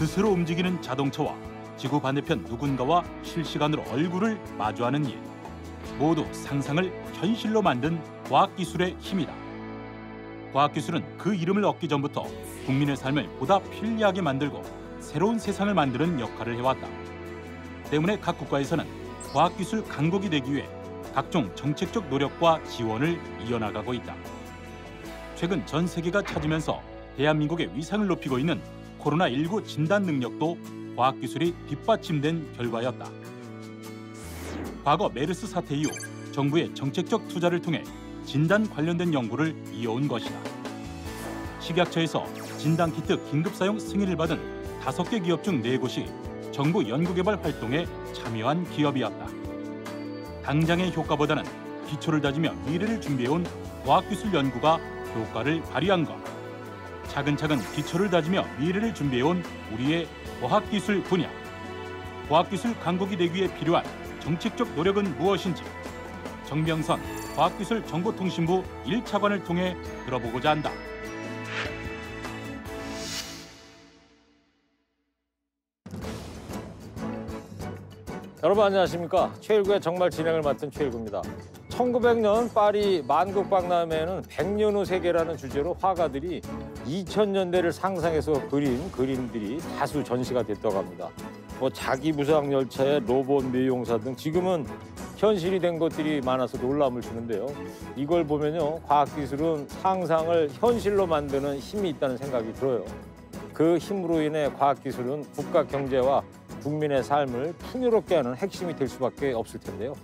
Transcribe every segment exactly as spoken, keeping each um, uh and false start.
스스로 움직이는 자동차와 지구 반대편 누군가와 실시간으로 얼굴을 마주하는 일. 모두 상상을 현실로 만든 과학기술의 힘이다. 과학기술은 그 이름을 얻기 전부터 국민의 삶을 보다 편리하게 만들고 새로운 세상을 만드는 역할을 해왔다. 때문에 각 국가에서는 과학기술 강국이 되기 위해 각종 정책적 노력과 지원을 이어나가고 있다. 최근 전 세계가 찾으면서 대한민국의 위상을 높이고 있는 코로나 일구 진단 능력도 과학기술이 뒷받침된 결과였다. 과거 메르스 사태 이후 정부의 정책적 투자를 통해 진단 관련된 연구를 이어온 것이다. 식약처에서 진단키트 긴급사용 승인을 받은 다섯 개 기업 중 네 곳이 정부 연구개발 활동에 참여한 기업이었다. 당장의 효과보다는 기초를 다지며 미래를 준비해온 과학기술 연구가 효과를 발휘한 것. 차근차근 기초를 다지며 미래를 준비해온 우리의 과학기술 분야. 과학기술 강국이 되기 위해 필요한 정책적 노력은 무엇인지 정병선 과학기술정보통신부 일 차관을 통해 들어보고자 한다. 여러분 안녕하십니까. 최일구의 정말 진행을 맡은 최일구입니다. 천구백 년 파리 만국박람회에는 백 년 후 세계라는 주제로 화가들이 이천 년대를 상상해서 그린 그림들이 다수 전시가 됐다고 합니다. 뭐 자기 부상 열차에 로봇 미용사 등 지금은 현실이 된 것들이 많아서 놀라움을 주는데요. 이걸 보면요, 과학기술은 상상을 현실로 만드는 힘이 있다는 생각이 들어요. 그 힘으로 인해 과학기술은 국가 경제와 국민의 삶을 풍요롭게 하는 핵심이 될 수밖에 없을 텐데요.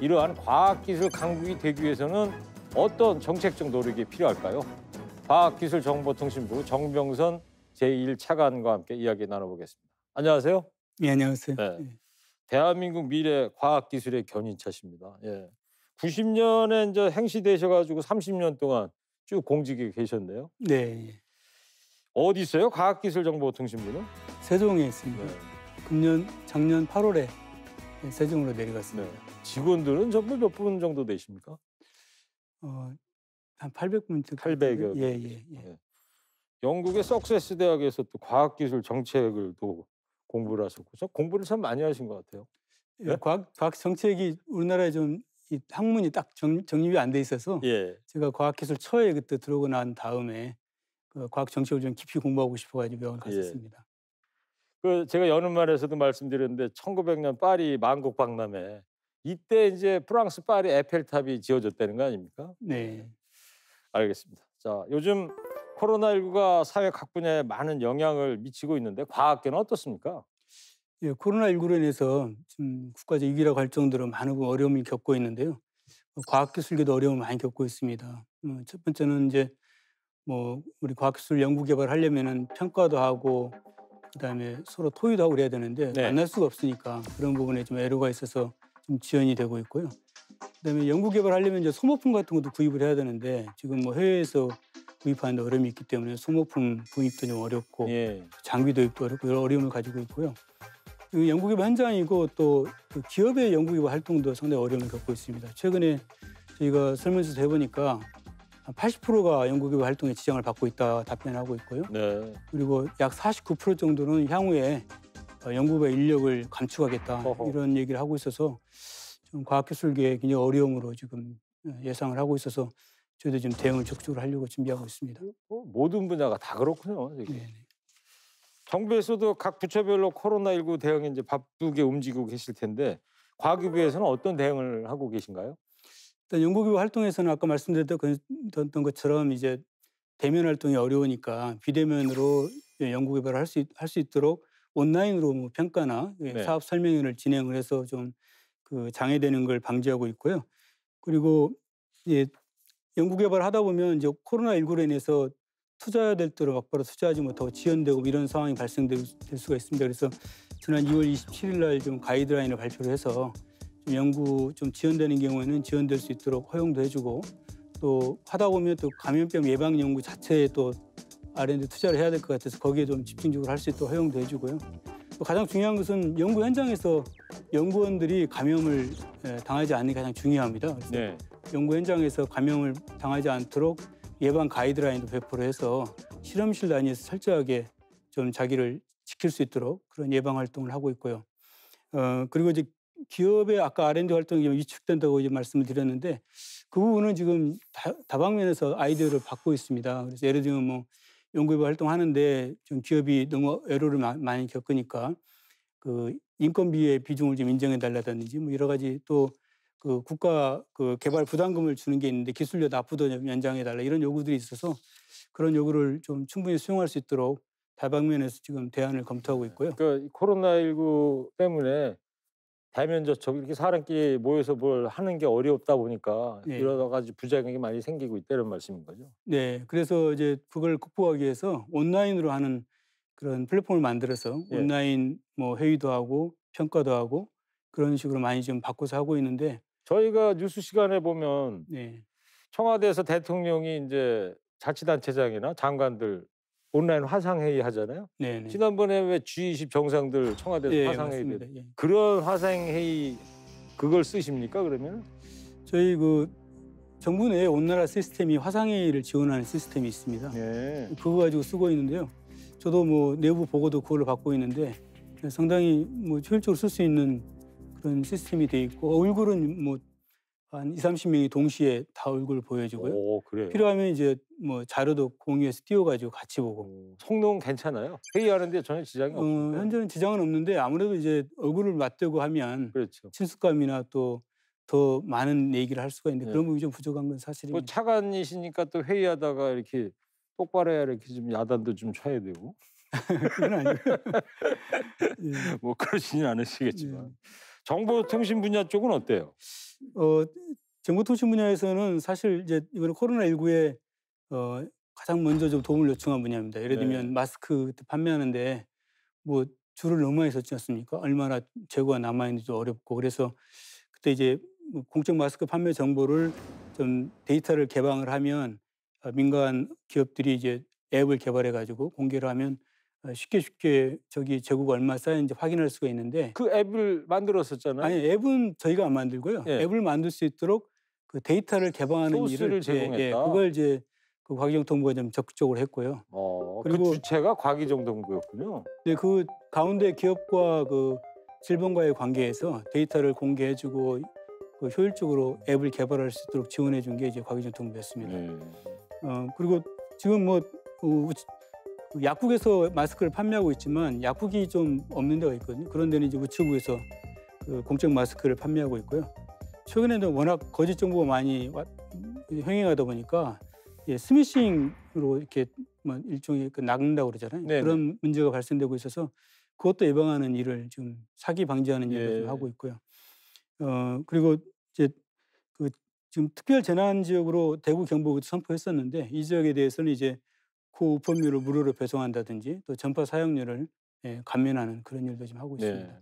이러한 과학기술 강국이 되기 위해서는 어떤 정책적 노력이 필요할까요? 과학기술정보통신부 정병선 제일 차관과 함께 이야기 나눠보겠습니다. 안녕하세요. 예, 안녕하세요. 네. 예. 대한민국 미래 과학기술의 견인차십니다. 예. 구십 년에 이제 행시되셔가지고 삼십 년 동안 쭉 공직에 계셨네요. 네. 어디 있어요? 과학기술정보통신부는? 세종에 있습니다. 네. 금년, 작년 팔월에 세종으로 내려갔습니다. 네. 직원들은 전부 몇 분 정도 되십니까? 어, 한 팔백 분 정도. 팔백여 분. 예, 예, 예. 예. 영국의 석세스 대학에서 또 과학기술 정책을 또 공부를 하셨고서 공부를 참 많이 하신 것 같아요. 예, 네? 과학, 과학 정책이 우리나라에 좀 이 학문이 딱 정, 정립이 안 돼 있어서 예. 제가 과학기술처에 그때 들어오고 난 다음에 그 과학 정책을 좀 깊이 공부하고 싶어가지고 병원 갔었습니다. 예. 그 제가 여는 말에서도 말씀드렸는데 천구백 년 파리 만국박람회 이때 이제 프랑스 파리 에펠탑이 지어졌다는 거 아닙니까? 네. 알겠습니다. 자, 요즘 코로나 일구가 사회 각 분야에 많은 영향을 미치고 있는데 과학계는 어떻습니까? 예, 코로나 일구로 인해서 지금 국가적 위기라고 할 정도로 많은 어려움을 겪고 있는데요. 과학기술계도 어려움을 많이 겪고 있습니다. 첫 번째는 이제 뭐 우리 과학기술 연구개발 하려면은 평가도 하고 그다음에 서로 토의도 하고 그래야 되는데 네. 만날 수가 없으니까 그런 부분에 좀 애로가 있어서 좀 지연이 되고 있고요. 그다음에 연구개발하려면 이제 소모품 같은 것도 구입을 해야 되는데 지금 뭐 해외에서 구입하는 데 어려움이 있기 때문에 소모품 구입도 좀 어렵고 예. 장비 도입도 어렵고 여러 어려움을 가지고 있고요. 연구개발 현장이고 또 기업의 연구개발 활동도 상당히 어려움을 겪고 있습니다. 최근에 저희가 설문조사 해보니까 팔십 퍼센트가 연구개발 활동에 지장을 받고 있다 답변하고 있고요. 네. 그리고 약 사십구 퍼센트 정도는 향후에 연구개발 인력을 감축하겠다 어허. 이런 얘기를 하고 있어서 좀 과학기술계에 굉장히 어려움으로 지금 예상을 하고 있어서 저희도 지금 대응을 적극적으로 하려고 준비하고 있습니다. 모든 분야가 다 그렇군요. 정부에서도 각 부처별로 코로나 일구 대응에 이제 바쁘게 움직이고 계실 텐데 과학기부에서는 어떤 대응을 하고 계신가요? 일단 연구기부 활동에서는 아까 말씀드렸던 것처럼 이제 대면 활동이 어려우니까 비대면으로 연구개발을 할 수 할 수 있도록 온라인으로 뭐 평가나 네. 사업 설명회를 진행을 해서 좀 그 장애되는 걸 방지하고 있고요. 그리고 예, 연구개발을 하다 보면 이제 코로나 일구로 인해서 투자해야 될 대로 막바로 투자하지 못하고 지연되고 이런 상황이 발생될 수가 있습니다. 그래서 지난 이월 이십칠일 날 좀 가이드라인을 발표를 해서 연구 좀 지연되는 경우에는 지연될 수 있도록 허용도 해주고 또 하다 보면 또 감염병 예방 연구 자체에 또 알 앤 디 투자를 해야 될 것 같아서 거기에 좀 집중적으로 할 수 있도록 허용도 해주고요. 또 가장 중요한 것은 연구 현장에서 연구원들이 감염을 당하지 않는 게 가장 중요합니다. 그래서 네. 연구 현장에서 감염을 당하지 않도록 예방 가이드라인도 배포를 해서 실험실 단위에서 철저하게 좀 자기를 지킬 수 있도록 그런 예방 활동을 하고 있고요. 어, 그리고 이제 기업의 아까 알 앤 디 활동이 위축된다고 이제 말씀을 드렸는데 그 부분은 지금 다, 다방면에서 아이디어를 받고 있습니다. 그래서 예를 들면 뭐 연구개발 활동하는데 좀 기업이 너무 애로를 많이 겪으니까 그 인건비의 비중을 좀 인정해달라든지 뭐 여러 가지 또 그 국가 그 개발 부담금을 주는 게 있는데 기술료 납부도 연장해달라 이런 요구들이 있어서 그런 요구를 좀 충분히 수용할 수 있도록 다방면에서 지금 대안을 검토하고 있고요. 그러니까 코로나 일구 때문에 대면 접촉 이렇게 사람끼리 모여서 뭘 하는 게 어렵다 보니까 네. 여러 가지 부작용이 많이 생기고 있다는 말씀인 거죠. 네, 그래서 이제 그걸 극복하기 위해서 온라인으로 하는 그런 플랫폼을 만들어서 네. 온라인 뭐 회의도 하고 평가도 하고 그런 식으로 많이 좀 바꿔서 하고 있는데 저희가 뉴스 시간에 보면 네. 청와대에서 대통령이 이제 자치단체장이나 장관들 온라인 화상회의 하잖아요. 네네. 지난번에 왜 지 이십 정상들 청와대에서 네, 화상회의 예. 그런 화상회의 그걸 쓰십니까 그러면? 저희 그 정부 내에 온나라 시스템이 화상회의를 지원하는 시스템이 있습니다. 예. 그거 가지고 쓰고 있는데요. 저도 뭐 내부 보고도 그걸로 받고 있는데 상당히 뭐 효율적으로 쓸 수 있는 그런 시스템이 돼 있고 얼굴은 뭐 한 이삼십 명이 동시에 다 얼굴 보여주고요. 오, 그래요? 필요하면 이제 뭐 자료도 공유해서 띄워가지고 같이 보고. 성능 괜찮아요? 회의하는데 전혀 지장이 어, 없는데? 현재는 지장은 없는데 아무래도 이제 얼굴을 맞대고 하면 그렇죠. 친숙감이나 또 더 많은 얘기를 할 수가 있는데 네. 그런 부분이 좀 부족한 건 사실입니다. 뭐 차관이시니까 또 회의하다가 이렇게 똑바로 해야 이렇게 좀 야단도 좀 쳐야 되고. 그건 아니고요. 네. 뭐 그러시진 않으시겠지만. 네. 정보통신 분야 쪽은 어때요? 어, 정보통신 분야에서는 사실 이제 이번에 코로나 일구에 어, 가장 먼저 좀 도움을 요청한 분야입니다. 예를 들면 네. 마스크 판매하는데 뭐 줄을 너무 많이 섰지 않습니까? 얼마나 재고가 남아있는지도 어렵고 그래서 그때 이제 공적 마스크 판매 정보를 좀 데이터를 개방을 하면 민간 기업들이 이제 앱을 개발해가지고 공개를 하면 쉽게 쉽게 저기 재고가 얼마 쌓였는지 확인할 수가 있는데 그 앱을 만들었었잖아요. 아니 앱은 저희가 안 만들고요. 예. 앱을 만들 수 있도록 그 데이터를 개방하는 일을 제공했다. 예, 예, 그걸 이제 그 과기정통부가 좀 적극적으로 했고요. 어, 그리고 그 주체가 과기정통부였군요. 네, 그 가운데 기업과 그 질병과의 관계에서 데이터를 공개해주고 그 효율적으로 앱을 개발할 수 있도록 지원해준 게 이제 과기정통부였습니다. 예. 어, 그리고 지금 뭐 우, 약국에서 마스크를 판매하고 있지만 약국이 좀 없는 데가 있거든요. 그런 데는 이제 우체국에서 그 공적 마스크를 판매하고 있고요. 최근에는 워낙 거짓 정보가 많이 행해가다 보니까 예, 스미싱으로 이렇게 일종의 그 낚는다고 그러잖아요. 네네. 그런 문제가 발생되고 있어서 그것도 예방하는 일을 좀 사기 방지하는 일을 좀 하고 있고요. 어, 그리고 이제 그 지금 특별 재난 지역으로 대구 경북을 선포했었는데 이 지역에 대해서는 이제 고우편료를 무료로 배송한다든지 또 전파 사용료를 예, 감면하는 그런 일도 지금 하고 있습니다. 네.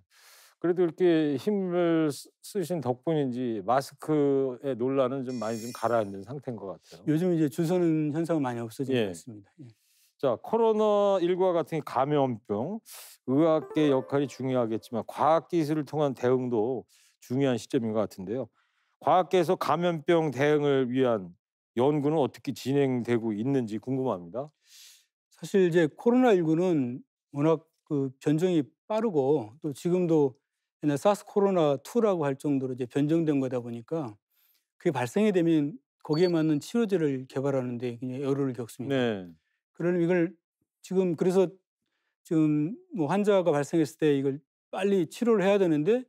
그래도 이렇게 힘을 쓰신 덕분인지 마스크의 논란은 좀 많이 좀 가라앉은 상태인 것 같아요. 요즘 이제 줄 서는 현상은 많이 없어진 예. 것 같습니다. 예. 자, 코로나 일구와 같은 감염병, 의학계 역할이 중요하겠지만 과학기술을 통한 대응도 중요한 시점인 것 같은데요. 과학계에서 감염병 대응을 위한 연구는 어떻게 진행되고 있는지 궁금합니다. 사실 이제 코로나 일구는 워낙 그 변종이 빠르고 또 지금도 옛날 사스 코로나 이라고 할 정도로 이제 변종된 거다 보니까 그게 발생이 되면 거기에 맞는 치료제를 개발하는 데 굉장히 어려움을 겪습니다. 네. 그러면 이걸 지금 그래서 지금 뭐 환자가 발생했을 때 이걸 빨리 치료를 해야 되는데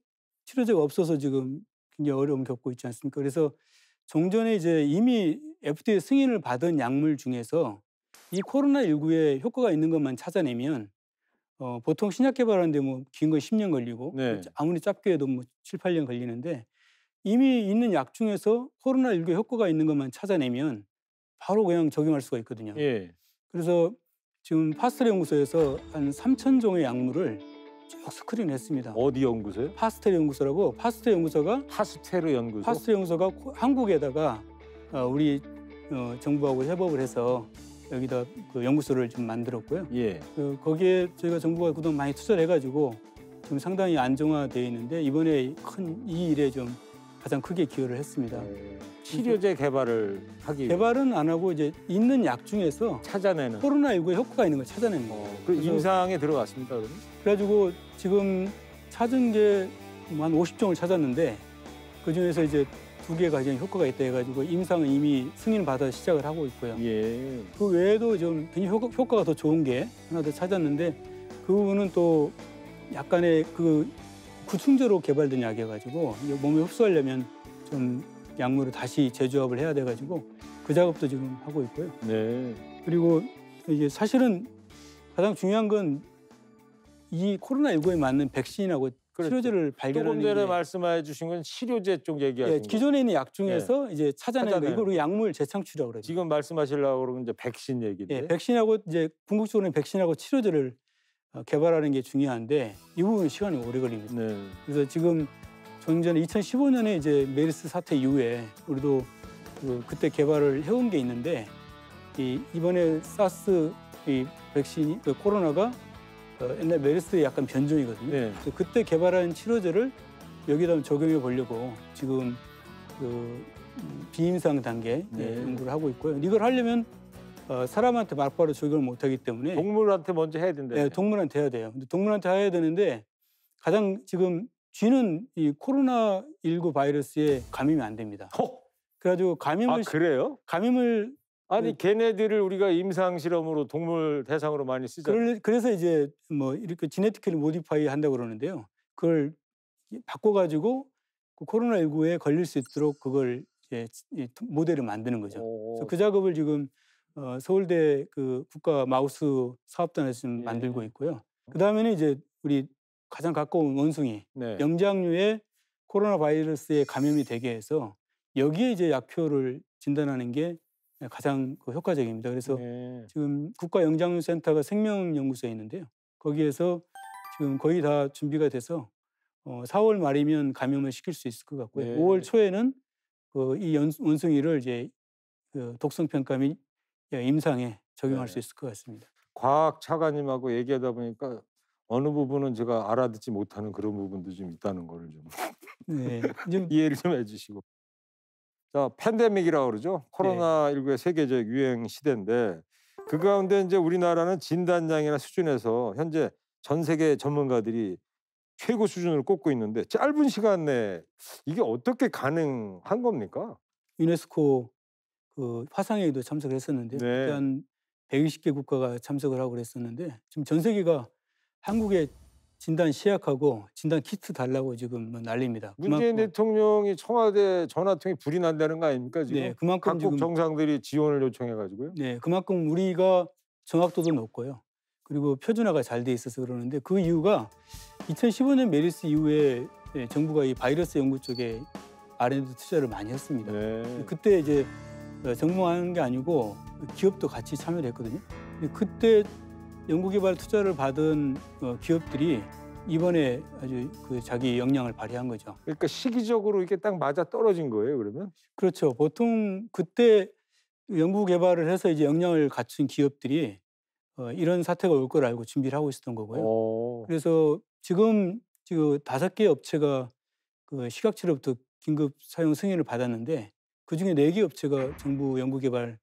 치료제가 없어서 지금 굉장히 어려움을 겪고 있지 않습니까? 그래서 종전에 이제 이미 에프 디 에이 승인을 받은 약물 중에서 이 코로나 일구에 효과가 있는 것만 찾아내면 어, 보통 신약 개발하는데 뭐 긴 건 십 년 걸리고 네. 아무리 짧게 해도 뭐 칠, 팔 년 걸리는데 이미 있는 약 중에서 코로나 일구에 효과가 있는 것만 찾아내면 바로 그냥 적용할 수가 있거든요. 예. 그래서 지금 파스퇴르 연구소에서 한 삼천 종의 약물을 쭉 스크린했습니다. 어디 연구소요? 파스퇴르 연구소라고 파스퇴르 연구소가 파스퇴르 연구소? 파스퇴르 연구소가 한국에다가 우리 정부하고 협업을 해서 여기다 그 연구소를 좀 만들었고요. 예. 그 거기에 저희가 정부가 그동안 많이 투자를 해가지고 좀 상당히 안정화되어 있는데 이번에 큰 이 일에 좀 가장 크게 기여를 했습니다. 네. 치료제 개발을 하기 개발은 안 하고 이제 있는 약 중에서 찾아내는 코로나십구에 효과가 있는 걸 찾아내는 거예요. 어, 그 임상에 들어갔습니다, 그럼? 그래가지고 지금 찾은 게 한 오십 종을 찾았는데 그 중에서 이제 두 개가 이제 효과가 있다 해가지고 임상은 이미 승인을 받아 시작을 하고 있고요. 예. 그 외에도 좀 굉장히 효과, 효과가 더 좋은 게 하나 더 찾았는데 그 부분은 또 약간의 그 구충제로 개발된 약이어가지고 몸에 흡수하려면 좀 약물을 다시 재조합을 해야 돼가지고 그 작업도 지금 하고 있고요. 네. 그리고 이제 사실은 가장 중요한 건 이 코로나십구에 맞는 백신하고 그렇죠. 치료제를 발견하는 게. 조금 전에 말씀해 주신 건 치료제 쪽 얘기하신 예, 거예요. 기존에 있는 약 중에서 예. 이제 찾아내는 거. 이걸 약물 재창출이라고 그래요. 지금 말씀하시려고 그러면 이제 백신 얘기인데. 예, 백신하고 이제 궁극적으로는 백신하고 치료제를 개발하는 게 중요한데 이 부분은 시간이 오래 걸립니다. 네. 그래서 지금 종전에 이천십오 년에 이제 메르스 사태 이후에 우리도 그 그때 개발을 해온 게 있는데 이 이번에 사스 이 백신이 그 코로나가 어, 옛날 메르스의 약간 변종이거든요. 네. 그래서 그때 개발한 치료제를 여기다 적용해 보려고 지금 그 비임상 단계 네. 연구를 하고 있고요. 이걸 하려면 어, 사람한테 막바로 적용을 못하기 때문에 동물한테 먼저 해야 된다. 네, 동물한테 해야 돼요. 근데 동물한테 해야 되는데 가장 지금 쥐는 이 코로나 십구 바이러스에 감염이 안 됩니다. 어? 그래가지고 감염을 아 그래요? 감염을 아니 걔네들을 우리가 임상 실험으로 동물 대상으로 많이 쓰잖아요. 그래서 이제 뭐 이렇게 지네틱을 모디파이 한다고 그러는데요. 그걸 바꿔가지고 코로나 십구에 걸릴 수 있도록 그걸 이제 모델을 만드는 거죠. 그래서 그 작업을 지금 어, 서울대 그 국가 마우스 사업단에서 지금 예. 만들고 있고요. 그 다음에는 이제 우리 가장 가까운 원숭이 네. 영장류의 코로나 바이러스에 감염이 되게 해서 여기에 이제 약효를 진단하는 게 가장 효과적입니다. 그래서 네. 지금 국가 영장류 센터가 생명연구소에 있는데요. 거기에서 지금 거의 다 준비가 돼서 어, 사월 말이면 감염을 시킬 수 있을 것 같고요. 네. 오월 초에는 그 이 원숭이를 이제 그 독성 평가 및 임상에 적용할 네. 수 있을 것 같습니다. 과학 차관님하고 얘기하다 보니까 어느 부분은 제가 알아듣지 못하는 그런 부분도 좀 있다는 걸 좀 네. 이해를 좀 해주시고. 자, 팬데믹이라고 그러죠. 코로나십구의 네. 세계적 유행 시대인데 그 가운데 이제 우리나라는 진단량이나 수준에서 현재 전 세계 전문가들이 최고 수준을 꼽고 있는데 짧은 시간 내에 이게 어떻게 가능한 겁니까? 유네스코 그 화상회의도 참석을 했었는데 네. 일단 백이십 개 국가가 참석을 하고 그랬었는데 지금 전 세계가 한국에 진단 시약하고 진단 키트 달라고 지금 뭐 난립니다. 문재인 대통령이 청와대 전화통이 불이 난다는 거 아닙니까 지금? 네, 그만큼 각국 지금, 정상들이 지원을 요청해가지고요. 네, 그만큼 우리가 정확도도 높고요. 그리고 표준화가 잘 돼 있어서 그러는데 그 이유가 이천십오 년 메르스 이후에 정부가 이 바이러스 연구 쪽에 알 앤 디 투자를 많이 했습니다. 네. 그때 이제 정부만 하는 게 아니고 기업도 같이 참여를 했거든요. 그때 연구개발 투자를 받은 기업들이 이번에 아주 그 자기 역량을 발휘한 거죠. 그러니까 시기적으로 이렇게 딱 맞아 떨어진 거예요, 그러면? 그렇죠. 보통 그때 연구개발을 해서 이제 역량을 갖춘 기업들이 이런 사태가 올 걸 알고 준비를 하고 있었던 거고요. 오. 그래서 지금 지금 다섯 개 업체가 그 식약처로부터 긴급 사용 승인을 받았는데. 그중에 네 개 업체가 정부 연구개발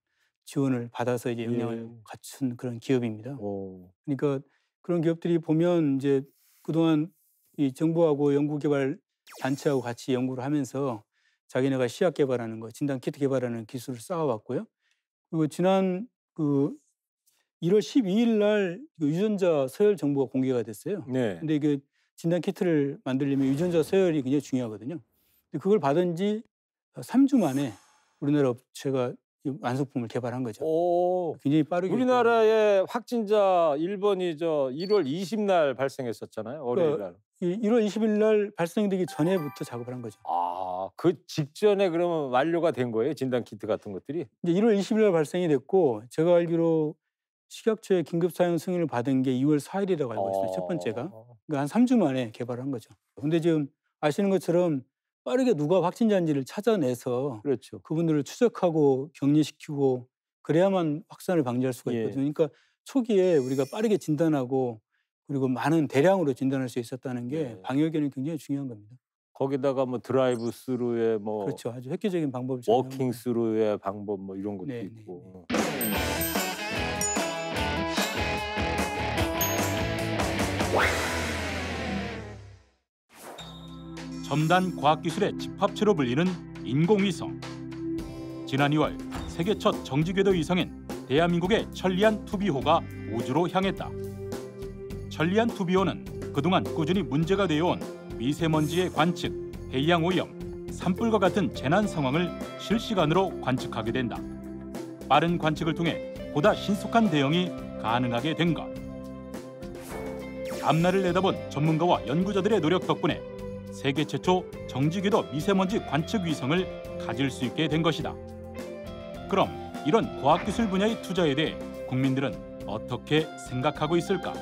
지원을 받아서 이제 역량을 예. 갖춘 그런 기업입니다. 오. 그러니까 그런 기업들이 보면 이제 그동안 이 정부하고 연구개발 단체하고 같이 연구를 하면서 자기네가 시약 개발하는 거, 진단 키트 개발하는 기술을 쌓아왔고요. 그리고 지난 그 일월 십이일 날 유전자 서열 정보가 공개가 됐어요. 네. 근데 이게 진단 키트를 만들려면 유전자 서열이 굉장히 중요하거든요. 근데 그걸 받은 지 삼 주 만에 우리나라 업체가 완성품을 개발한 거죠. 오, 굉장히 빠르게. 우리나라의 확진자 일본이 저 일월 이십일 날 발생했었잖아요. 월요일 날. 그러니까 일월 이십일 날 발생되기 전에부터 작업을 한 거죠. 아, 그 직전에 그러면 완료가 된 거예요? 진단 키트 같은 것들이? 이제 일월 이십일 날 발생이 됐고 제가 알기로 식약처의 긴급 사용 승인을 받은 게 이월 사일이라고 알고 있어요. 아. 첫 번째가. 그러니까 한 삼 주 만에 개발한 거죠. 근데 지금 아시는 것처럼 빠르게 누가 확진자인지를 찾아내서 그렇죠. 그분들을 추적하고 격리시키고 그래야만 확산을 방지할 수가 있거든요. 예. 그러니까 초기에 우리가 빠르게 진단하고 그리고 많은 대량으로 진단할 수 있었다는 게 예. 방역에는 굉장히 중요한 겁니다. 거기다가 뭐 드라이브 스루의 뭐 그렇죠. 아주 획기적인 방법이 워킹 스루의 방법 뭐 이런 것도 네, 있고. 네, 네. 첨단 과학기술의 집합체로 불리는 인공위성. 지난 이월 세계 첫 정지궤도 위성인 대한민국의 천리안 투비호가 우주로 향했다. 천리안 투비호는 그동안 꾸준히 문제가 되어온 미세먼지의 관측, 해양오염, 산불과 같은 재난 상황을 실시간으로 관측하게 된다. 빠른 관측을 통해 보다 신속한 대응이 가능하게 된 것. 앞날을 내다본 전문가와 연구자들의 노력 덕분에 세계 최초 정지궤도 미세먼지 관측 위성을 가질 수 있게 된 것이다. 그럼 이런 과학기술 분야의 투자에 대해 국민들은 어떻게 생각하고 있을까?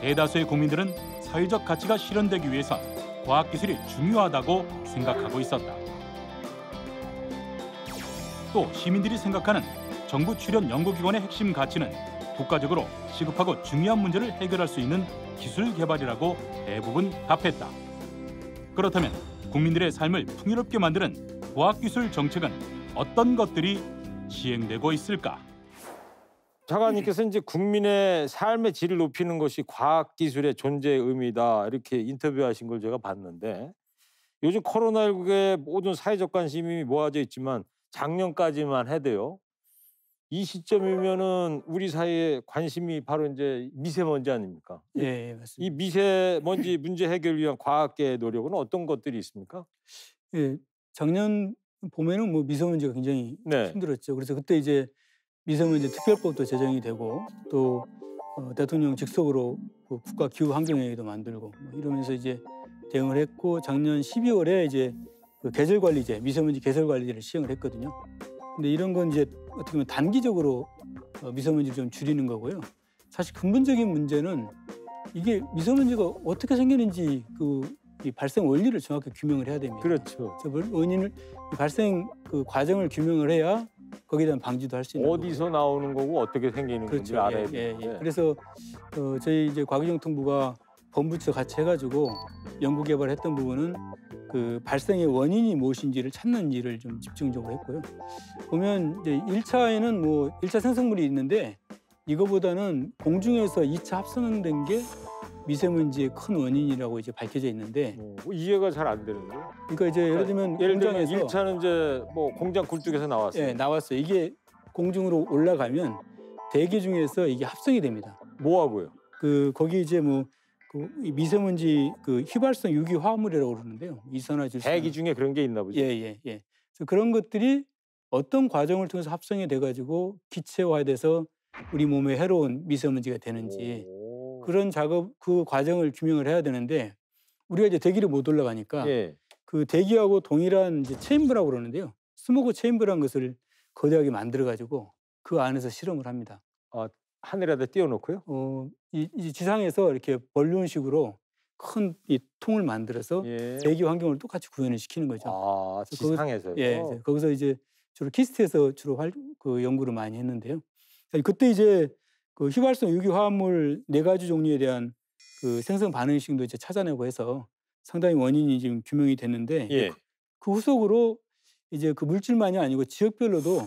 대다수의 국민들은 사회적 가치가 실현되기 위해선 과학기술이 중요하다고 생각하고 있었다. 또 시민들이 생각하는 정부 출연 연구기관의 핵심 가치는 국가적으로 시급하고 중요한 문제를 해결할 수 있는 기술 개발이라고 대부분 답했다. 그렇다면 국민들의 삶을 풍요롭게 만드는 과학기술 정책은 어떤 것들이 시행되고 있을까? 차관님께서 이제 국민의 삶의 질을 높이는 것이 과학기술의 존재의 의미다 이렇게 인터뷰하신 걸 제가 봤는데 요즘 코로나십구의 모든 사회적 관심이 모아져 있지만 작년까지만 해도요. 이 시점이면은 우리 사회의 관심이 바로 이제 미세먼지 아닙니까? 예, 맞습니다. 이 미세먼지 문제 해결을 위한 과학계의 노력은 어떤 것들이 있습니까? 예, 작년 봄에는 뭐 미세먼지가 굉장히 네. 힘들었죠. 그래서 그때 이제 미세먼지 특별법도 제정이 되고 또 어, 대통령 직속으로 그 국가 기후 환경회의도 만들고 뭐 이러면서 이제 대응을 했고 작년 십이월에 이제 그 계절 관리제, 미세먼지 계절 관리제를 시행을 했거든요. 근데 이런 건 이제 어떻게 보면 단기적으로 미세먼지를 좀 줄이는 거고요. 사실 근본적인 문제는 이게 미세먼지가 어떻게 생기는지 그 이 발생 원리를 정확히 규명을 해야 됩니다. 그렇죠. 원인을 발생 그 과정을 규명을 해야 거기에 대한 방지도 할 수 있는 어디서 거고요. 나오는 거고 어떻게 생기는 그렇죠. 건지 알아야 돼요. 예, 예, 예. 그래서 어, 저희 이제 과기정통부가 본부처 같이 해가지고 연구 개발했던 부분은. 그 발생의 원인이 무엇인지를 찾는 일을 좀 집중적으로 했고요. 보면 이제 일 차에는 뭐 일 차 생성물이 있는데 이거보다는 공중에서 이 차 합성된 게 미세먼지의 큰 원인이라고 이제 밝혀져 있는데 뭐 이해가 잘 안 되는데요. 그러니까 이제 예를 들면 예를 들면 일 차는 이제 뭐 공장 굴뚝에서 나왔어요. 네, 나왔어요. 이게 공중으로 올라가면 대기 중에서 이게 합성이 됩니다. 뭐 하고요? 그 거기 이제 뭐 그 미세먼지 그 휘발성 유기화합물이라고 그러는데요. 이산화질소. 대기 중에 그런 게 있나 보죠. 예, 예, 예. 그래서 그런 것들이 어떤 과정을 통해서 합성이 돼가지고 기체화돼서 우리 몸에 해로운 미세먼지가 되는지 오. 그런 작업, 그 과정을 규명을 해야 되는데 우리가 이제 대기를 못 올라가니까 예. 그 대기하고 동일한 이제 체인부라고 그러는데요. 스모그 체인부라는 것을 거대하게 만들어가지고 그 안에서 실험을 합니다. 아. 하늘에다 띄워놓고요? 어, 이, 이 지상에서 이렇게 벌룬식으로 큰 이 통을 만들어서 예. 대기 환경을 똑같이 구현을 시키는 거죠. 아, 지상에서요? 예, 어. 거기서 이제 주로 키스트에서 주로 활, 그 연구를 많이 했는데요. 그때 이제 그 휘발성 유기화합물 네 가지 종류에 대한 그 생성 반응식도 이제 찾아내고 해서 상당히 원인이 지금 규명이 됐는데 예. 그, 그 후속으로 이제 그 물질만이 아니고 지역별로도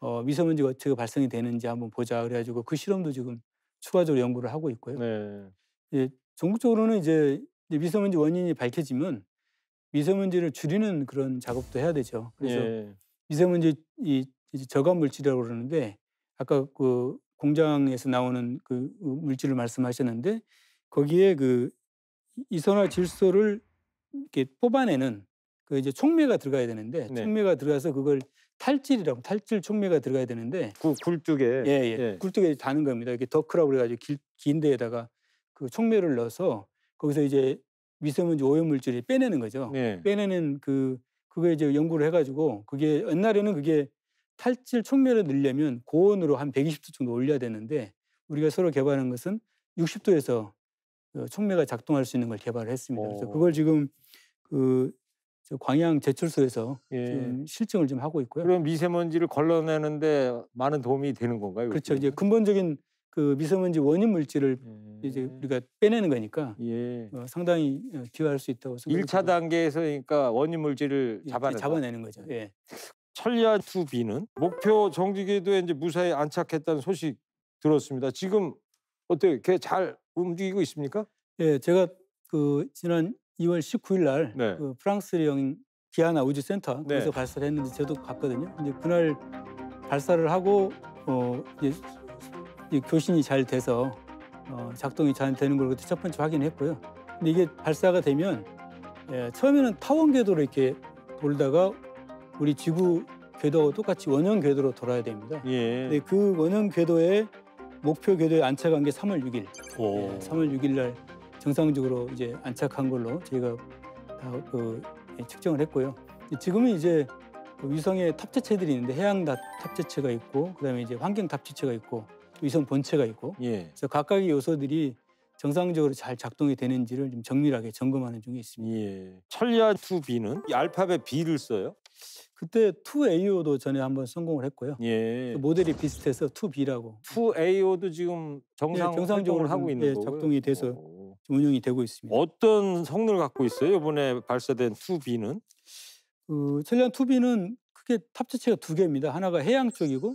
어, 미세먼지가 어떻게 발생이 되는지 한번 보자 그래가지고 그 실험도 지금 추가적으로 연구를 하고 있고요. 네. 예, 전국적으로는 이제 미세먼지 원인이 밝혀지면 미세먼지를 줄이는 그런 작업도 해야 되죠. 그래서 예. 미세먼지 이, 이 저감 물질이라고 그러는데 아까 그 공장에서 나오는 그 물질을 말씀하셨는데 거기에 그 이산화질소를 이렇게 뽑아내는 그 이제 촉매가 들어가야 되는데 네. 촉매가 들어가서 그걸 탈질이라고 탈질 촉매가 들어가야 되는데 그 굴뚝에 예, 예. 예. 굴뚝에 다는 겁니다. 이렇게 더크라고 그래가지고 길, 긴 데에다가 그 촉매를 넣어서 거기서 이제 미세먼지 오염 물질을 빼내는 거죠. 예. 빼내는 그 그거 이제 연구를 해가지고 그게 옛날에는 그게 탈질 촉매를 넣으려면 고온으로 한 백이십 도 정도 올려야 되는데 우리가 서로 개발한 것은 육십 도에서 촉매가 작동할 수 있는 걸 개발했습니다. 오. 그래서 그걸 지금 그 광양 제철소에서 예. 지금 실증을 좀 하고 있고요. 그럼 미세먼지를 걸러내는데 많은 도움이 되는 건가요? 그렇죠. 이제 근본적인 그 미세먼지 원인 물질을 예. 이제 우리가 빼내는 거니까 예. 어, 상당히 기여할 수 있다고 생각합니다. 일 차 단계에서 그러니까 원인 물질을 예, 잡아내는, 잡아내는 거죠. 예. 천리안 투비는 목표 정지궤도에 이제 무사히 안착했다는 소식 들었습니다. 지금 어때요? 걔 잘 움직이고 있습니까? 예, 제가 그 지난 이월 십구일 날 네. 그 프랑스령 기아나 우주센터 거기서 네. 발사를 했는데 저도 봤거든요. 이제 그날 발사를 하고 어 이제 교신이 잘 돼서 어, 작동이 잘 되는 걸 그때 첫 번째 확인했고요. 근데 이게 발사가 되면 예, 처음에는 타원 궤도로 이렇게 돌다가 우리 지구 궤도하고 똑같이 원형 궤도로 돌아야 됩니다. 예. 근데 그 원형 궤도에 목표 궤도에 안착한 게 삼월 육일. 오. 예, 삼월 육일 날 정상적으로 이제 안착한 걸로 저희가 다 그, 예, 측정을 했고요. 지금은 이제 그 위성에 탑재체들이 있는데 해양 탑재체가 있고 그다음에 이제 환경 탑재체가 있고 위성 본체가 있고 예. 그래서 각각의 요소들이 정상적으로 잘 작동이 되는지를 좀 정밀하게 점검하는 중에 있습니다. 예. 천리안 투비는 알파벳 B를 써요? 그때 투 에이오도 전에 한번 성공을 했고요. 예. 모델이 비슷해서 투 비라고. 투 에이오도 지금 정상 예, 정상적으로 하고 있는 예, 거고요. 작동이 돼서 오. 운영이 되고 있습니다. 어떤 성능을 갖고 있어요? 이번에 발사된 투 비는? 그 천리안 투비는 크게 탑재체가 두 개입니다. 하나가 해양 쪽이고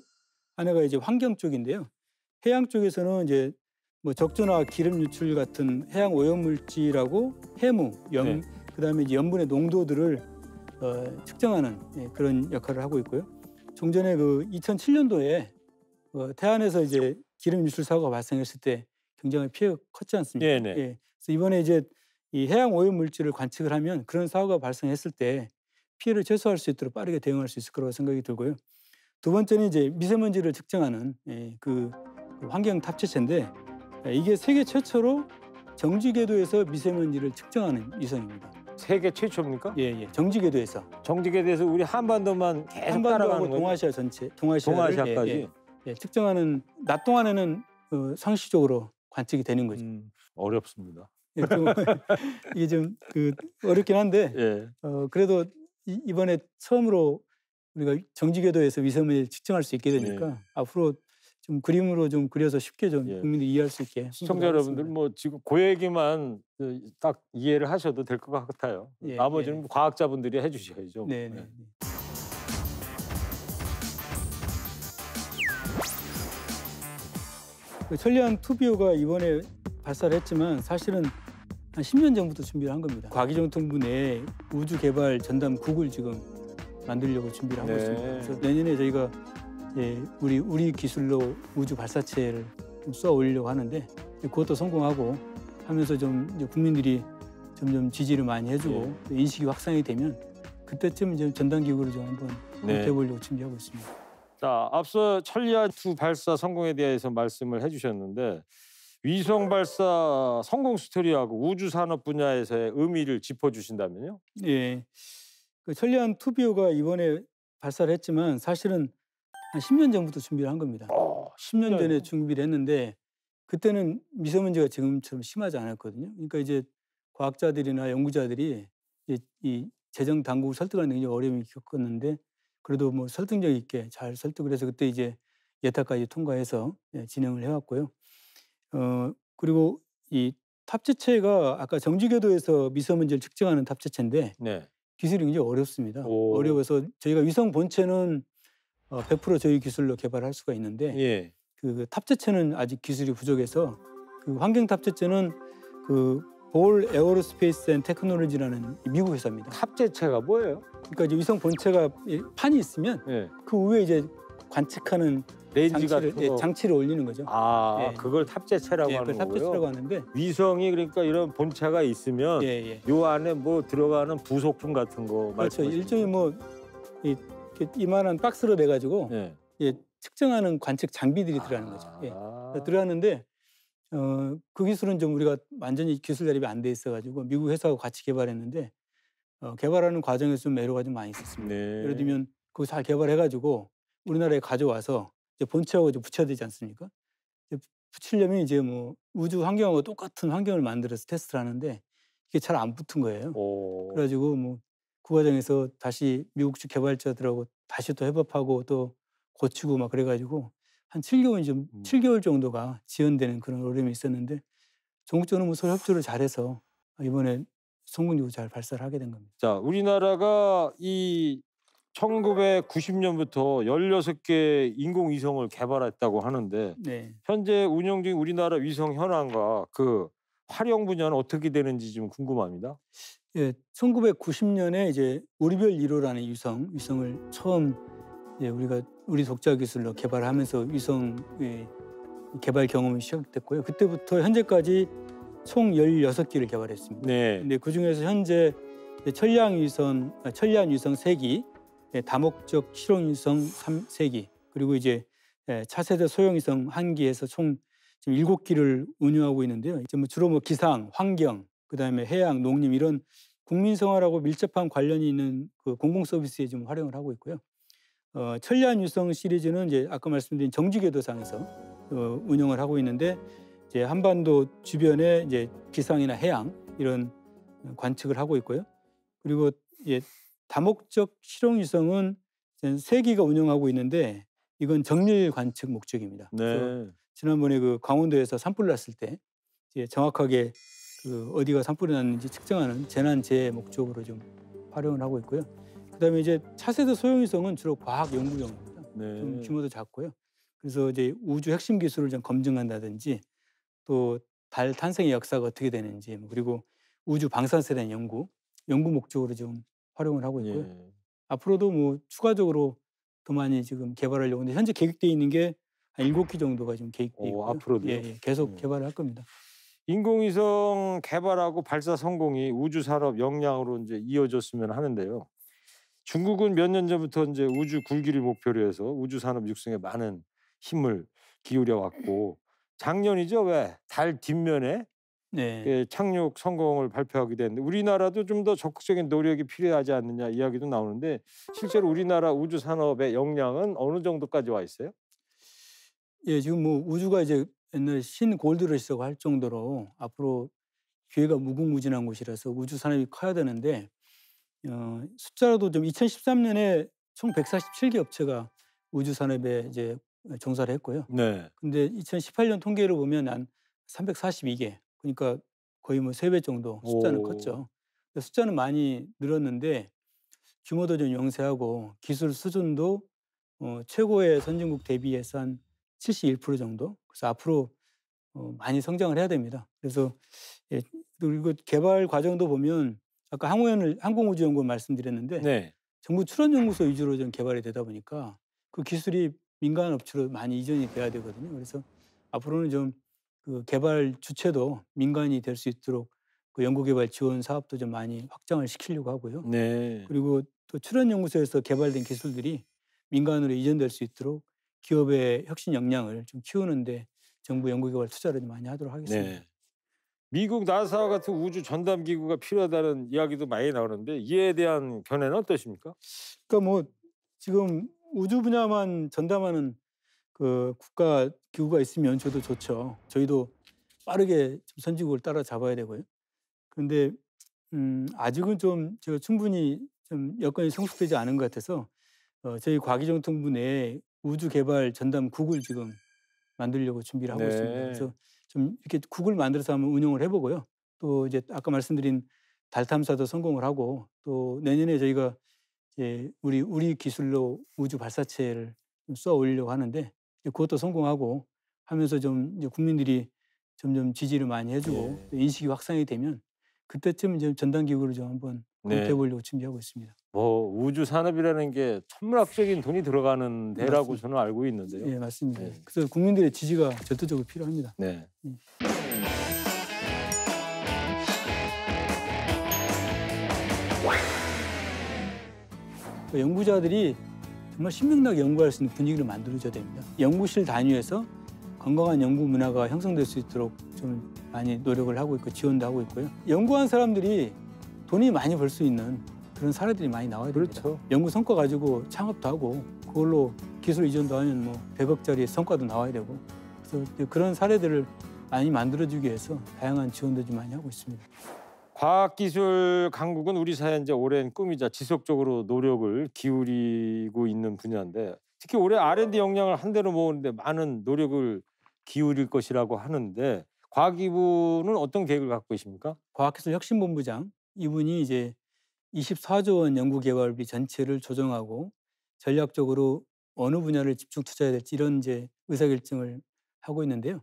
하나가 이제 환경 쪽인데요. 해양 쪽에서는 이제 뭐 적조나 기름 유출 같은 해양 오염물질하고 해무, 염, 네. 그다음에 이제 염분의 농도들을 어, 측정하는 예, 그런 역할을 하고 있고요. 종전에 그 이천칠년도에 어, 태안에서 이제 기름 유출 사고가 발생했을 때 굉장히 피해가 컸지 않습니까? 네, 네. 예, 그래서 이번에 이제 이 해양 오염물질을 관측을 하면 그런 사고가 발생했을 때 피해를 최소화할 수 있도록 빠르게 대응할 수 있을 거라고 생각이 들고요. 두 번째는 이제 미세먼지를 측정하는 예, 그 환경 탑재체인데 이게 세계 최초로 정지궤도에서 미세먼지를 측정하는 위성입니다. 세계 최초입니까? 예, 예. 정지궤도에서. 정지궤도에서 우리 한반도만 계속 한반도하고 따라가는 거예요? 동아시아 전체, 동아시아를, 동아시아까지 예, 예, 예, 측정하는 낮 동안에는 어, 상시적으로 관측이 되는 거죠. 음, 어렵습니다. 예, 좀, 이게 좀 그, 어렵긴 한데 예. 어, 그래도 이, 이번에 처음으로 우리가 정지궤도에서 미세먼지를 측정할 수 있게 되니까 예. 앞으로 좀 그림으로 좀 그려서 쉽게 좀 예. 국민들이 이해할 수 있게. 시청자 여러분들 뭐 지금 그 얘기만 딱 이해를 하셔도 될 것 같아요. 예. 나머지는 예. 과학자분들이 해주셔야죠. 네. 네. 그 천리안 투비오가 이번에 발사를 했지만 사실은 한 십 년 전부터 준비를 한 겁니다. 과기정통부 내에 우주 개발 전담 국을 지금 만들려고 준비를 하고 네. 있습니다. 그래서 내년에 저희가 예, 우리 우리 기술로 우주 발사체를 쏘아 올리려고 하는데 그것도 성공하고 하면서 좀 이제 국민들이 점점 지지를 많이 해주고 예. 인식이 확산이 되면 그때쯤 이제 전담 기구를 좀 한번 네. 해보려고 준비하고 있습니다. 자, 앞서 천리안 투 발사 성공에 대해서 말씀을 해주셨는데 위성 발사 성공 스토리하고 우주 산업 분야에서의 의미를 짚어주신다면요? 예, 그 천리안 투비오가 이번에 발사를 했지만 사실은 한 십 년 전부터 준비를 한 겁니다. 어, 십 년 전에 준비를 했는데 그때는 미세먼지가 지금처럼 심하지 않았거든요. 그러니까 이제 과학자들이나 연구자들이 이제 이 재정 당국을 설득하는 굉장히 어려움이 겪었는데 그래도 뭐 설득력 있게 잘 설득을 해서 그때 이제 예타까지 통과해서 예, 진행을 해왔고요. 어 그리고 이 탑재체가 아까 정지궤도에서 미세먼지를 측정하는 탑재체인데 네. 기술이 굉장히 어렵습니다. 오. 어려워서 저희가 위성 본체는 백 퍼센트 저희 기술로 개발할 수가 있는데 예. 그 탑재체는 아직 기술이 부족해서 그 환경 탑재체는 그 볼 에어로스페이스 앤 테크놀로지라는 미국 회사입니다. 탑재체가 뭐예요? 그러니까 이제 위성 본체가 판이 있으면 예. 그 위에 이제 관측하는 렌즈가 장치를, 예, 장치를 올리는 거죠. 아, 예. 그걸 탑재체라고 예, 하는 그걸 탑재체라고 거고요. 하는데 위성이 그러니까 이런 본체가 있으면 예, 예. 요 안에 뭐 들어가는 부속품 같은 거 그렇죠. 일종의 뭐 이, 이만한 박스로 돼 가지고 네. 예, 측정하는 관측 장비들이 들어가는 거죠. 아... 예, 들어가는데 어, 그 기술은 좀 우리가 완전히 기술 대립이 안 돼 있어가지고 미국 회사하고 같이 개발했는데 어, 개발하는 과정에서 좀 애로가 좀 많이 있었습니다. 네. 예를 들면 그거 잘 개발해가지고 우리나라에 가져와서 이제 본체하고 이제 붙여야 되지 않습니까? 이제 붙이려면 이제 뭐 우주 환경하고 똑같은 환경을 만들어서 테스트를 하는데 이게 잘 안 붙은 거예요. 오... 그래가지고 뭐 그 과정에서 다시 미국 측 개발자들하고 다시 또 협업하고 또 고치고 막 그래가지고 한 칠 개월, 좀, 음. 칠 개월 정도가 지연되는 그런 어려움이 있었는데 전국적으로 뭐 서로 협조를 잘해서 이번에 성공적으로 잘 발사를 하게 된 겁니다. 자, 우리나라가 이 천구백구십 년부터 열여섯 개 인공위성을 개발했다고 하는데 네. 현재 운영 중인 우리나라 위성 현황과 그 활용 분야는 어떻게 되는지 좀 궁금합니다. 예, 천구백구십 년에 이제 오리별 일 호라는 위성, 위성을 처음 예, 우리가 우리 독자 기술로 개발하면서 위성 예, 개발 경험이 시작됐고요. 그때부터 현재까지 총 열여섯 기를 개발했습니다. 네. 근데 그중에서 현재 천량 위성, 천량 위성 세 기, 다목적 실용위성 세 기, 그리고 이제 차세대 소형위성 한 기에서 총 지금 일곱 기를 운영하고 있는데요. 이제 뭐 주로 뭐 기상, 환경, 그다음에 해양, 농림 이런 국민 생활하고 밀접한 관련이 있는 그 공공 서비스에 좀 활용을 하고 있고요. 어, 천량 위성 시리즈는 이제 아까 말씀드린 정지 궤도상에서 어, 운영을 하고 있는데 이제 한반도 주변에 이제 기상이나 해양 이런 관측을 하고 있고요. 그리고 이제 다목적 실용위성은 세 기가 운영하고 있는데 이건 정밀 관측 목적입니다. 네. 지난번에 그 강원도에서 산불 났을 때 이제 정확하게 그 어디가 산불이 났는지 측정하는 재난재해 목적으로 좀 활용을 하고 있고요. 그다음에 이제 차세대 소형위성은 주로 과학 연구용입니다. 네. 좀 규모도 작고요. 그래서 이제 우주 핵심 기술을 좀 검증한다든지 또 달 탄생의 역사가 어떻게 되는지 그리고 우주 방사선에 대한 연구, 연구 목적으로 좀 활용을 하고 있고요. 예. 앞으로도 뭐 추가적으로 더 많이 지금 개발하려고 하는데 현재 계획돼 있는 게 한 일곱 기 정도가 지금 계획돼 있고요. 앞으로도 예, 예, 계속 예. 개발을 할 겁니다. 인공위성 개발하고 발사 성공이 우주 산업 역량으로 이제 이어졌으면 하는데요. 중국은 몇 년 전부터 이제 우주 굴기를 목표로 해서 우주 산업 육성에 많은 힘을 기울여 왔고 작년이죠 왜 달 뒷면에 네. 예, 착륙 성공을 발표하게 됐는데 우리나라도 좀 더 적극적인 노력이 필요하지 않느냐 이야기도 나오는데 실제로 우리나라 우주 산업의 역량은 어느 정도까지 와 있어요? 예, 지금 뭐 우주가 이제 옛날 신 골드러시라고 할 정도로 앞으로 기회가 무궁무진한 곳이라서 우주 산업이 커야 되는데 어, 숫자로도 좀 이천십삼 년에 총 백사십칠 개 업체가 우주 산업에 이제 종사를 했고요. 네. 근데 이천십팔 년 통계를 보면 한 삼백사십이 개. 그러니까 거의 뭐 세 배 정도 숫자는 오. 컸죠. 숫자는 많이 늘었는데 규모도 좀 영세하고 기술 수준도 어, 최고의 선진국 대비해서 한 칠십일 퍼센트 정도. 그래서 앞으로 어, 많이 성장을 해야 됩니다. 그래서 예, 그리고 개발 과정도 보면 아까 항우연을 항공우주연구원 말씀드렸는데 네. 정부 출원연구소 위주로 좀 개발이 되다 보니까 그 기술이 민간 업체로 많이 이전이 돼야 되거든요. 그래서 앞으로는 좀 그 개발 주체도 민간이 될 수 있도록 그 연구개발 지원 사업도 좀 많이 확장을 시키려고 하고요. 네. 그리고 또 출연연구소에서 개발된 기술들이 민간으로 이전될 수 있도록 기업의 혁신 역량을 좀 키우는데 정부 연구개발 투자를 좀 많이 하도록 하겠습니다. 네. 미국 나사와 같은 우주 전담 기구가 필요하다는 이야기도 많이 나오는데 이에 대한 견해는 어떠십니까? 그러니까 뭐 지금 우주 분야만 전담하는 그 국가 기구가 있으면 저도 좋죠. 저희도 빠르게 선진국을 따라잡아야 되고요. 그런데 음, 아직은 좀 제가 충분히 좀 여건이 성숙되지 않은 것 같아서 어, 저희 과기정통부 내에 우주 개발 전담 국을 지금 만들려고 준비를 하고 네. 있습니다. 그래서 좀 이렇게 국을 만들어서 한번 운영을 해보고요. 또 이제 아까 말씀드린 달 탐사도 성공을 하고 또 내년에 저희가 이제 우리 우리 기술로 우주 발사체를 쏘아 올리려고 하는데. 그것도 성공하고 하면서 좀 이제 국민들이 점점 지지를 많이 해주고 예. 인식이 확산이 되면 그때쯤 이제 전담기구를 좀 한번 검토해보려고 네. 준비하고 있습니다. 뭐 우주 산업이라는 게 천문학적인 돈이 들어가는 데라고 맞습니다. 저는 알고 있는데요. 네, 맞습니다. 네. 그래서 국민들의 지지가 절대적으로 필요합니다. 네. 네. 연구자들이 정말 신명나게 연구할 수 있는 분위기를 만들어줘야 됩니다. 연구실 단위에서 건강한 연구 문화가 형성될 수 있도록 좀 많이 노력을 하고 있고 지원도 하고 있고요. 연구한 사람들이 돈이 많이 벌 수 있는 그런 사례들이 많이 나와야 됩니다. 그렇죠. 연구 성과 가지고 창업도 하고 그걸로 기술 이전도 하면 뭐 백억짜리 성과도 나와야 되고 그래서 그런 사례들을 많이 만들어주기 위해서 다양한 지원도 좀 많이 하고 있습니다. 과학기술 강국은 우리 사회의 이제 오랜 꿈이자 지속적으로 노력을 기울이고 있는 분야인데 특히 올해 알 앤 디 역량을 한 대로 모으는데 많은 노력을 기울일 것이라고 하는데 과학기부는 어떤 계획을 갖고 계십니까? 과학기술혁신본부장 이분이 이제 이십사조 원 연구개발비 전체를 조정하고 전략적으로 어느 분야를 집중 투자해야 될지 이런 이제 의사결정을 하고 있는데요.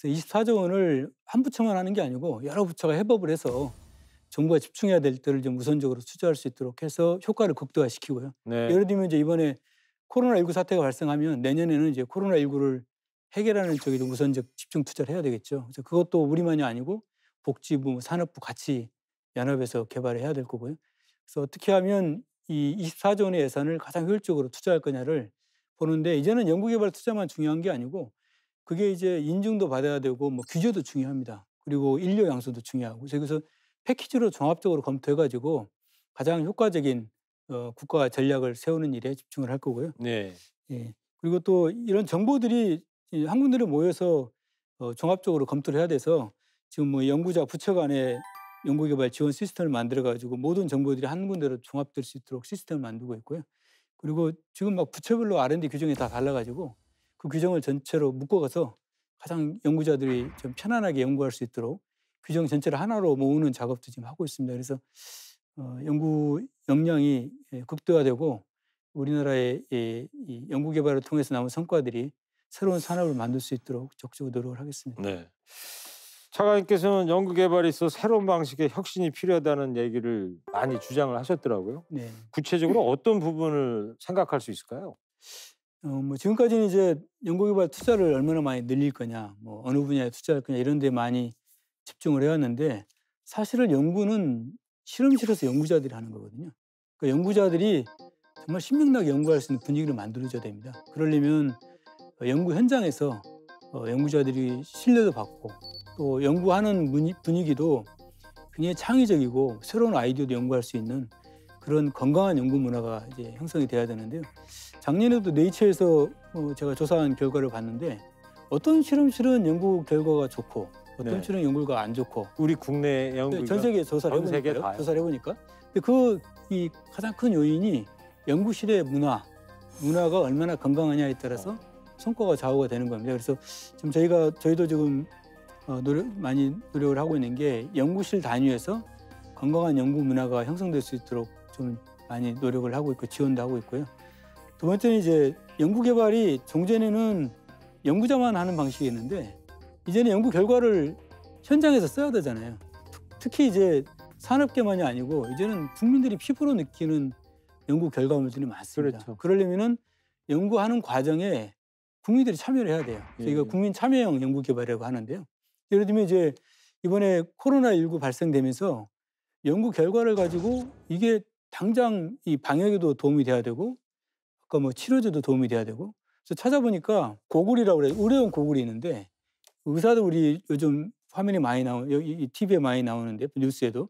그래서 이십사조 원을 한 부처만 하는 게 아니고 여러 부처가 협업을 해서 정부가 집중해야 될 때를 좀 우선적으로 투자할 수 있도록 해서 효과를 극대화시키고요. 네. 예를 들면 이제 이번에 코로나 십구 사태가 발생하면 내년에는 이제 코로나 십구를 해결하는 쪽에 좀 우선적 집중 투자를 해야 되겠죠. 그래서 그것도 우리만이 아니고 복지부, 산업부 같이 연합해서 개발을 해야 될 거고요. 그래서 어떻게 하면 이 이십사조 원의 예산을 가장 효율적으로 투자할 거냐를 보는데 이제는 연구개발 투자만 중요한 게 아니고 그게 이제 인증도 받아야 되고 뭐 규제도 중요합니다. 그리고 인력 양수도 중요하고 그래서 패키지로 종합적으로 검토해가지고 가장 효과적인 어, 국가 전략을 세우는 일에 집중을 할 거고요. 네. 예. 그리고 또 이런 정보들이 한 군데로 모여서 어, 종합적으로 검토를 해야 돼서 지금 뭐 연구자 부처 간의 연구개발 지원 시스템을 만들어가지고 모든 정보들이 한 군데로 종합될 수 있도록 시스템을 만들고 있고요. 그리고 지금 막 부처별로 알 앤 디 규정이 다 달라가지고 그 규정을 전체로 묶어가서 가장 연구자들이 좀 편안하게 연구할 수 있도록 규정 전체를 하나로 모으는 작업도 지금 하고 있습니다. 그래서 어, 연구 역량이 극대화되고 우리나라의 이, 이 연구개발을 통해서 나온 성과들이 새로운 산업을 만들 수 있도록 적극적으로 노력을 하겠습니다. 네. 차관님께서는 연구개발에 있어 새로운 방식의 혁신이 필요하다는 얘기를 많이 주장을 하셨더라고요. 네. 구체적으로 어떤 부분을 생각할 수 있을까요? 어, 뭐 지금까지는 이제 연구개발 투자를 얼마나 많이 늘릴 거냐, 뭐 어느 분야에 투자할 거냐 이런 데 많이 집중을 해왔는데 사실은 연구는 실험실에서 연구자들이 하는 거거든요. 그러니까 연구자들이 정말 신명나게 연구할 수 있는 분위기를 만들어줘야 됩니다. 그러려면 연구 현장에서 연구자들이 신뢰도 받고 또 연구하는 분위기도 굉장히 창의적이고 새로운 아이디어도 연구할 수 있는 그런 건강한 연구 문화가 이제 형성이 돼야 되는데요. 작년에도 네이처에서 제가 조사한 결과를 봤는데 어떤 실험실은 연구 결과가 좋고 어떤 실험 네. 연구가 안 좋고 우리 국내 연구 전 세계 조사를 해보니까 조사를 해보니까 근데 그 이 가장 큰 요인이 연구실의 문화 문화가 얼마나 건강하냐에 따라서 어. 성과가 좌우가 되는 겁니다. 그래서 지금 저희가 저희도 지금 어, 노력 많이 노력을 하고 있는 게 연구실 단위에서 건강한 연구 문화가 형성될 수 있도록 좀 많이 노력을 하고 있고 지원도 하고 있고요. 두 번째는 이제 연구 개발이 종전에는 연구자만 하는 방식이 있는데. 이제는 연구 결과를 현장에서 써야 되잖아요. 특히 이제 산업계만이 아니고 이제는 국민들이 피부로 느끼는 연구 결과물들이 많습니다. 그렇죠. 그러려면은 연구하는 과정에 국민들이 참여를 해야 돼요. 저희가 예. 국민 참여형 연구 개발이라고 하는데요. 예를 들면 이제 이번에 코로나 십구 발생되면서 연구 결과를 가지고 이게 당장 이 방역에도 도움이 돼야 되고 아까 뭐 치료제도 도움이 돼야 되고 그래서 찾아보니까 고글이라고 그래요. 의료용 고글이 있는데 의사도 우리 요즘 화면에 많이 나오는, 이 티비에 많이 나오는데, 뉴스에도.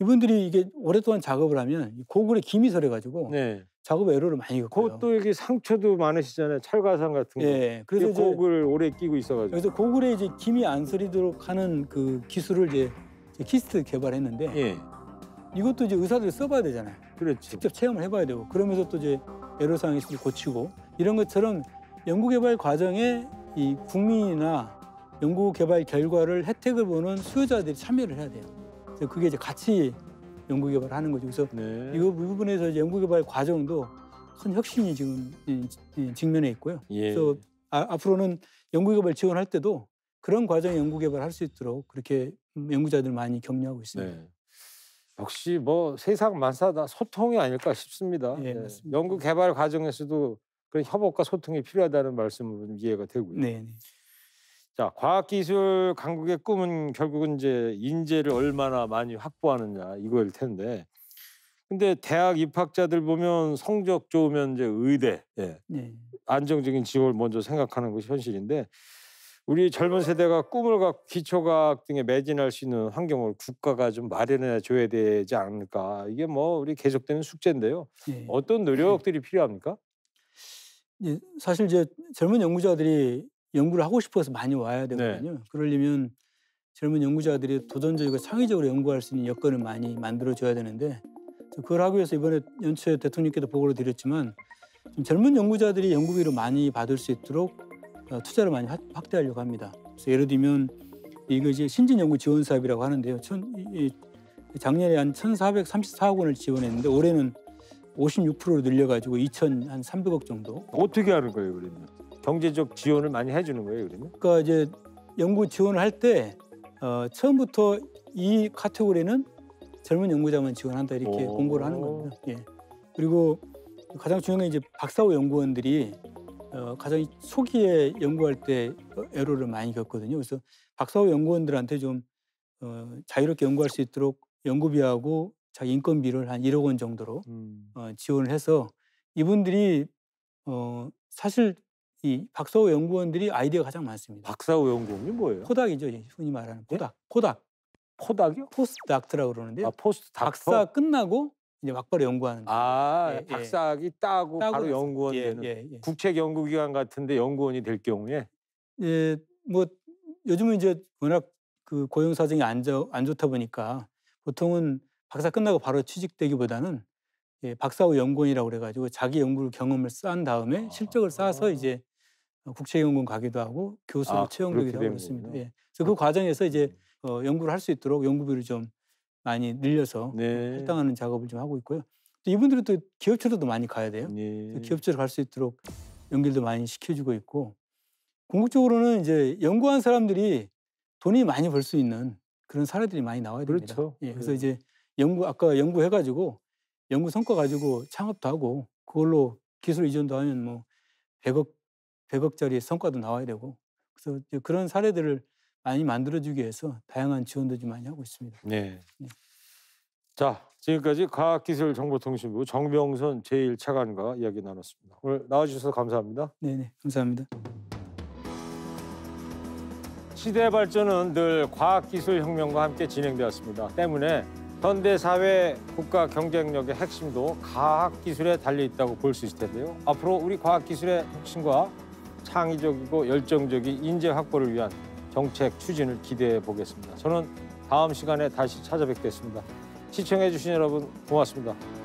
이분들이 이게 오랫동안 작업을 하면 고글에 김이 설해가지고 네. 작업 에러를 많이 겪어요. 그것도 이게 상처도 많으시잖아요. 찰과상 같은 거. 네. 그래서 고글 오래 끼고 있어가지고. 그래서 고글에 이제 김이 안 서리도록 하는 그 기술을 이제 키스트 개발했는데 네. 이것도 이제 의사들이 써봐야 되잖아요. 그렇죠. 직접 체험을 해봐야 되고 그러면서 또 이제 에러상이 있으면 고치고 이런 것처럼 연구개발 과정에 이 국민이나 연구 개발 결과를 혜택을 보는 수요자들이 참여를 해야 돼요. 그래서 그게 이제 같이 연구 개발하는 거죠. 그래서 네. 이 부분에서 연구 개발 과정도 큰 혁신이 지금 직면해 있고요. 예. 그래서 아, 앞으로는 연구 개발 지원할 때도 그런 과정 연구 개발할 수 있도록 그렇게 연구자들 많이 격려하고 있습니다. 네. 역시 뭐 세상 만사다 소통이 아닐까 싶습니다. 예, 네. 연구 개발 과정에서도 그런 협업과 소통이 필요하다는 말씀으로 이해가 되고요. 네. 자, 과학기술 강국의 꿈은 결국은 이제 인재를 얼마나 많이 확보하느냐 이거일 텐데, 근데 대학 입학자들 보면 성적 좋으면 이제 의대, 예. 네. 안정적인 직업을 먼저 생각하는 것이 현실인데, 우리 젊은 세대가 꿈을 갖고 기초과학 등에 매진할 수 있는 환경을 국가가 좀 마련해 줘야 되지 않을까? 이게 뭐 우리 계속되는 숙제인데요. 네. 어떤 노력들이 네. 필요합니까? 예, 사실 이제 젊은 연구자들이 연구를 하고 싶어서 많이 와야 되거든요. 네. 그러려면 젊은 연구자들이 도전적이고 창의적으로 연구할 수 있는 여건을 많이 만들어줘야 되는데 그걸 하기 위해서 이번에 연초에 대통령께도 보고를 드렸지만 좀 젊은 연구자들이 연구비를 많이 받을 수 있도록 투자를 많이 확대하려고 합니다. 그래서 예를 들면 이거 이제 신진 연구 지원 사업이라고 하는데요. 작년에 한 천사백삼십사억 원을 지원했는데 올해는 오십육 퍼센트로 늘려가지고 이천삼백억 정도. 어떻게 하는 거예요, 그러면? 경제적 지원을 많이 해주는 거예요, 그러면? 그러니까 이제 연구 지원을 할 때 어, 처음부터 이 카테고리는 젊은 연구자만 지원한다 이렇게 오. 공고를 하는 겁니다. 예. 그리고 가장 중요한 건 이제 박사후 연구원들이 어, 가장 초기에 연구할 때 에러를 많이 겪거든요. 그래서 박사후 연구원들한테 좀 어, 자유롭게 연구할 수 있도록 연구비하고 자기 인건비를 한 일억 원 정도로 음. 어, 지원을 해서 이분들이 어, 사실 이 박사후 연구원들이 아이디어가 가장 많습니다. 박사후 연구원이 뭐예요? 포닥이죠. 흔히 말하는 포닥. 네? 포닥. 포닥이요? 포스닥트라고 그러는데요. 아, 포스닥터? 박사 끝나고 이제 막바로 연구하는 거예요. 아, 예, 박사학위 예. 따고, 따고 바로 연구원 예, 되는. 예, 예. 국책연구기관 같은데 연구원이 될 경우에? 예, 뭐 요즘은 이제 워낙 그 고용 사정이 안, 저, 안 좋다 보니까 보통은 박사 끝나고 바로 취직되기보다는 예, 박사후 연구원이라고 그래가지고 자기 연구 경험을 쌓은 다음에 아, 실적을 쌓아서 아. 이제 국책연구원 가기도 하고 교수로 아, 채용되기도 하고 있습니다. 예. 그래서 그 과정에서 이제 어, 연구를 할 수 있도록 연구비를 좀 많이 늘려서 네. 할당하는 작업을 좀 하고 있고요. 또 이분들은 또 기업체로도 많이 가야 돼요. 네. 기업체로 갈 수 있도록 연결도 많이 시켜주고 있고 궁극적으로는 이제 연구한 사람들이 돈이 많이 벌 수 있는 그런 사례들이 많이 나와야 됩니다. 그렇죠. 예, 그래서 네. 이제 연구 아까 연구해가지고 연구 성과 가지고 창업도 하고 그걸로 기술 이전도 하면 뭐 백억 백억짜리 성과도 나와야 되고 그래서 이제 그런 사례들을 많이 만들어주기 위해서 다양한 지원도 좀 많이 하고 있습니다. 네. 네. 자, 지금까지 과학기술정보통신부 정병선 제일 차관과 이야기 나눴습니다. 오늘 나와주셔서 감사합니다. 네네, 감사합니다. 시대 발전은 늘 과학기술혁명과 함께 진행되었습니다. 때문에 현대사회 국가 경쟁력의 핵심도 과학기술에 달려있다고 볼 수 있을 텐데요. 앞으로 우리 과학기술의 혁신과 창의적이고 열정적인 인재 확보를 위한 정책 추진을 기대해 보겠습니다. 저는 다음 시간에 다시 찾아뵙겠습니다. 시청해 주신 여러분 고맙습니다.